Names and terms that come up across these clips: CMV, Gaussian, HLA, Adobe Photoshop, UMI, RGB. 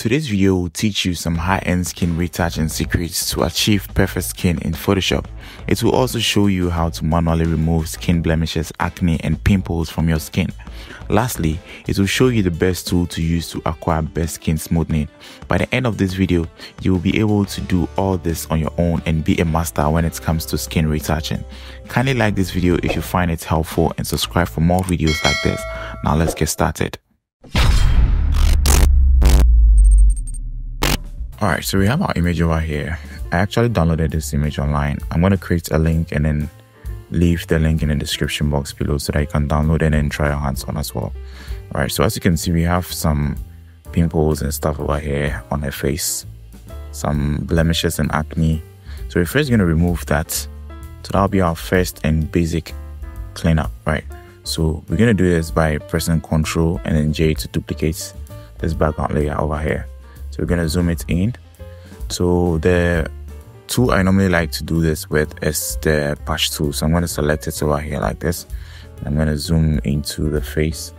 Today's video will teach you some high-end skin retouching secrets to achieve perfect skin in Photoshop. It will also show you how to manually remove skin blemishes, acne and pimples from your skin. Lastly, it will show you the best tool to use to acquire best skin smoothing. By the end of this video, you will be able to do all this on your own and be a master when it comes to skin retouching. Kindly like this video if you find it helpful and subscribe for more videos like this. Now let's get started. Alright, so we have our image over here. I actually downloaded this image online. I'm going to create a link and then leave the link in the description box below so that you can download it and try your hands on as well. Alright, so as you can see, we have some pimples and stuff over here on her face. Some blemishes and acne. So we're first going to remove that. So that'll be our first and basic cleanup, right? So we're going to do this by pressing Ctrl and then J to duplicate this background layer over here. So we're going to zoom it in. So the tool I normally like to do this with is the patch tool. So I'm going to select it over here like this. I'm going to zoom into the face.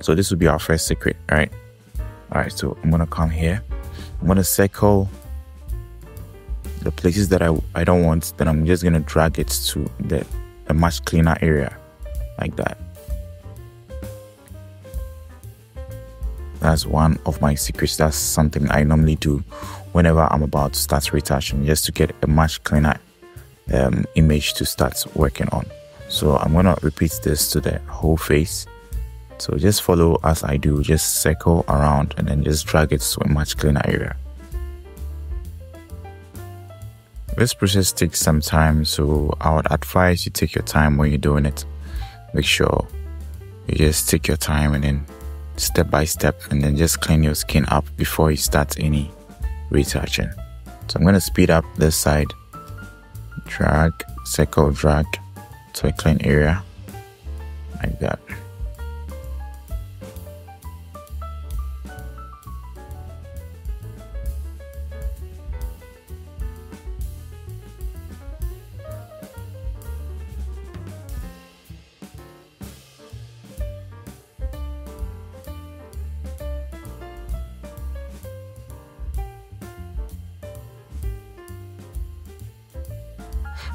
So this will be our first secret, right? Alright, so I'm going to come here. I'm going to circle the places that I don't want. Then I'm just going to drag it to the much cleaner area like that. That's one of my secrets. That's something I normally do whenever I'm about to start retouching, just to get a much cleaner image to start working on. So I'm gonna repeat this to the whole face. So just follow as I do, just circle around and then just drag it to a much cleaner area. This process takes some time, so I would advise you take your time when you're doing it. Make sure you just take your time and then step by step, and then just clean your skin up before you start any retouching. So I'm going to speed up this side, drag, circle, drag to a clean area like that.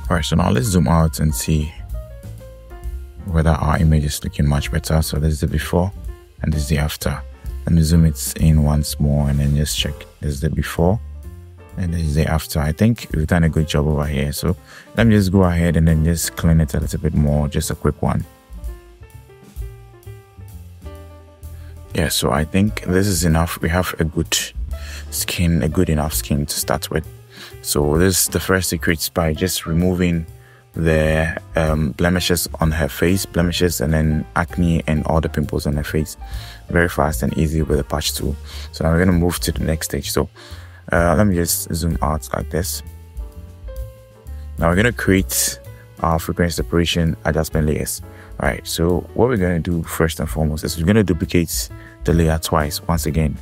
Alright, so now let's zoom out and see whether our image is looking much better. So this is the before and this is the after. Let me zoom it in once more and then just check. This is the before and this is the after. I think we've done a good job over here. So let me just go ahead and then just clean it a little bit more, just a quick one. Yeah, so I think this is enough. We have a good skin, a good enough skin to start with. So this is the first secret, by just removing the blemishes on her face, blemishes and then acne and all the pimples on her face, very fast and easy with a patch tool. So now we're going to move to the next stage. So let me just zoom out like this. Now we're going to create our frequency separation adjustment layers. Alright, so what we're going to do first and foremost is we're going to duplicate the layer twice once again.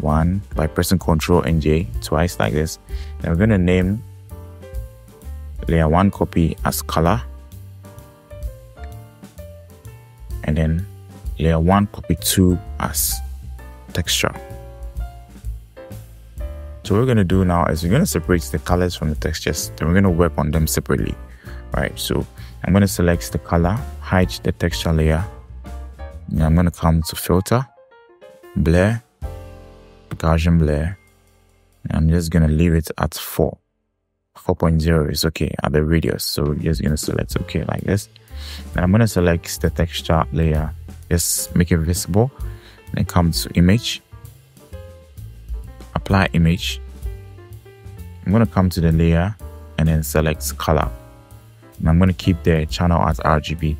One by pressing Ctrl and J twice like this. Now we're going to name layer 1 copy as color, and then layer 1 copy 2 as texture. So what we're going to do now is we're going to separate the colors from the textures, then we're going to work on them separately. Alright, so I'm going to select the color, hide the texture layer, and I'm going to come to filter, blur, Gaussian blur, and I'm just going to leave it at 4. 4.0 is okay at the radius, so we're just going to select okay like this. Then I'm going to select the texture layer, just make it visible, then come to image, apply image. I'm going to come to the layer and then select color, and I'm going to keep the channel as RGB,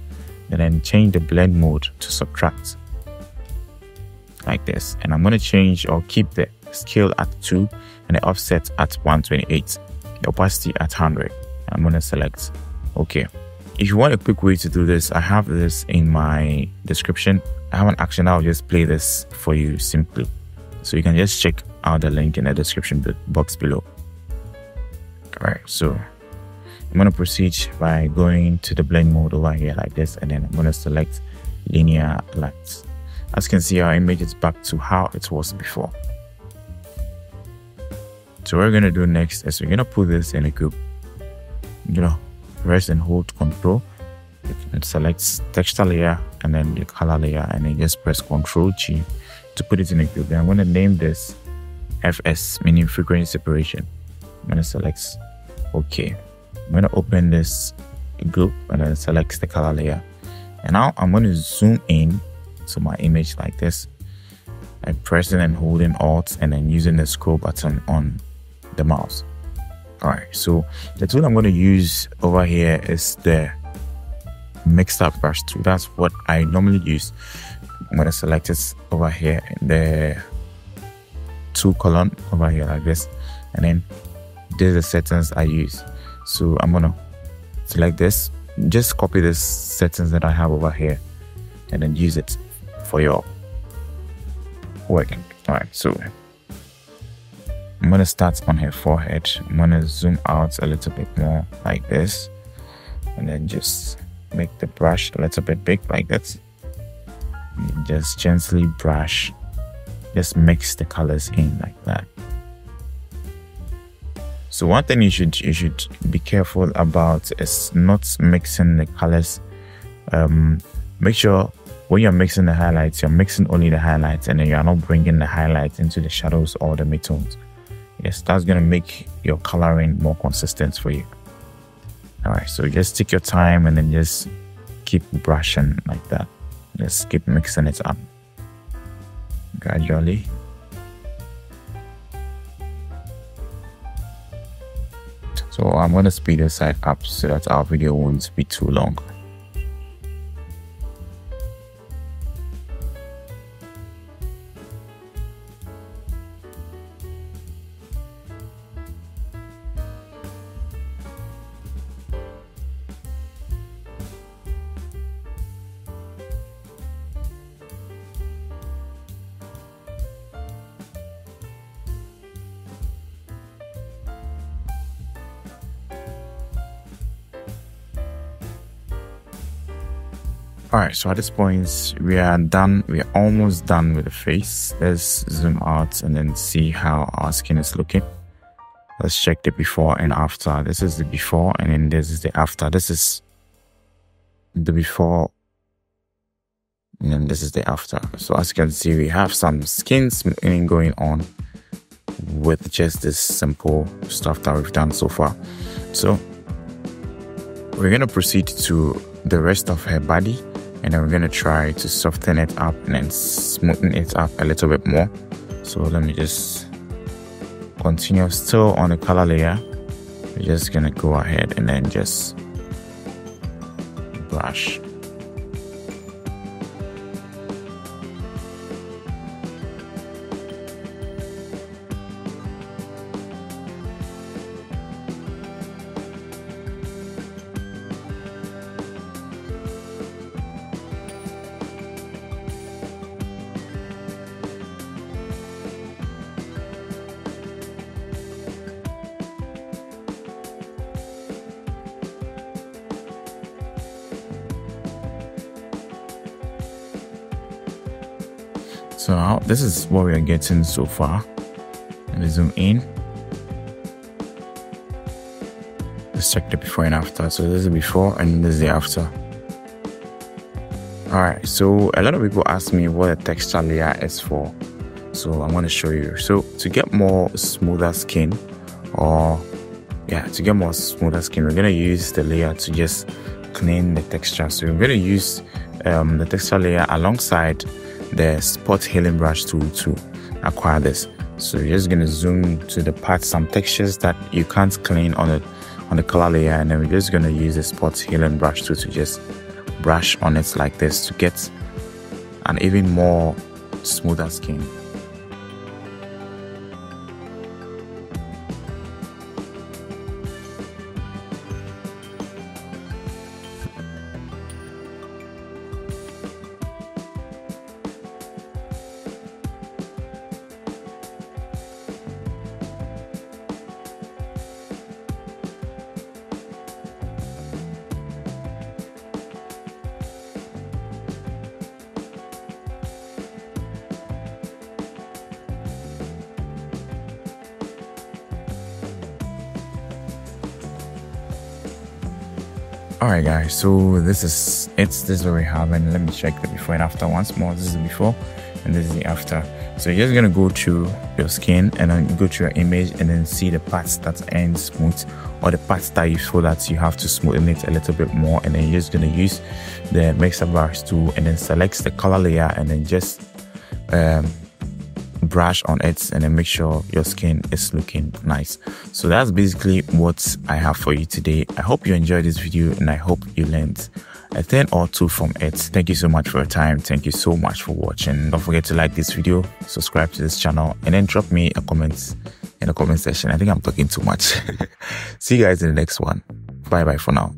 and then change the blend mode to subtract like this, and I'm going to change or keep the scale at 2 and the offset at 128, the opacity at 100. I'm going to select okay. If you want a quick way to do this, I have this in my description. I have an action. I'll just play this for you simply, so you can just check out the link in the description box below. Alright, so I'm going to proceed by going to the blend mode over here like this, and then I'm going to select linear lights. As you can see, our image is back to how it was before. So what we're going to do next is we're going to put this in a group. You know, press and hold Control. It selects texture layer and then the color layer, and then just press Control G to put it in a group. Then I'm going to name this FS, meaning frequency separation. I'm going to select OK. I'm going to open this group and then select the color layer. And now I'm going to zoom in to my image like this. I'm pressing and holding Alt and then using the scroll button on the mouse. Alright, so the tool I'm going to use over here is the mixed up brush tool. That's what I normally use. I'm going to select it over here in the tool column over here like this. And then there's the settings I use. So I'm going to select this. Just copy this settings that I have over here and then use it for your work. Alright, so I'm going to start on her forehead. I'm going to zoom out a little bit more like this and then just make the brush a little bit big like this. And just gently brush, just mix the colors in like that. So one thing you should be careful about is not mixing the colors. Make sure when you're mixing the highlights, you're mixing only the highlights and then you're not bringing the highlights into the shadows or the midtones. Yes, that's going to make your coloring more consistent for you. Alright, so just take your time and then just keep brushing like that. Just keep mixing it up gradually. So I'm going to speed this side up so that our video won't be too long. Alright, so at this point, we are done. We are almost done with the face. Let's zoom out and then see how our skin is looking. Let's check the before and after. This is the before and then this is the after. This is the before and then this is the after. So as you can see, we have some skin smoothing going on with just this simple stuff that we've done so far. So we're going to proceed to the rest of her body. And then we're going to try to soften it up and then smoothen it up a little bit more. So let me just continue still on the color layer. We're just going to go ahead and then just brush. So this is what we are getting so far. Let me zoom in. Let's check the before and after. So this is the before and this is the after. Alright, so a lot of people ask me what a texture layer is for. So I'm going to show you. So to get more smoother skin, we're going to use the layer to just clean the texture. So we're going to use the texture layer alongside the spot healing brush tool to acquire this. So you're just going to zoom to the part, some textures that you can't clean on the color layer, and then we're just going to use the spot healing brush tool to just brush on it like this to get an even more smoother skin. Alright guys, so this is what we have, and let me check the before and after once more. This is the before and this is the after. So you're just gonna go to your skin and then go to your image and then see the parts that end smooth or the parts that you feel that you have to smoothen it a little bit more, and then you're just gonna use the mixer brush tool and then select the color layer and then just brush on it and then make sure your skin is looking nice. So that's basically what I have for you today. I hope you enjoyed this video and I hope you learned a thing or two from it. Thank you so much for your time. Thank you so much for watching. Don't forget to like this video, subscribe to this channel, and then drop me a comment in the comment section. I think I'm talking too much. See you guys in the next one. Bye bye for now.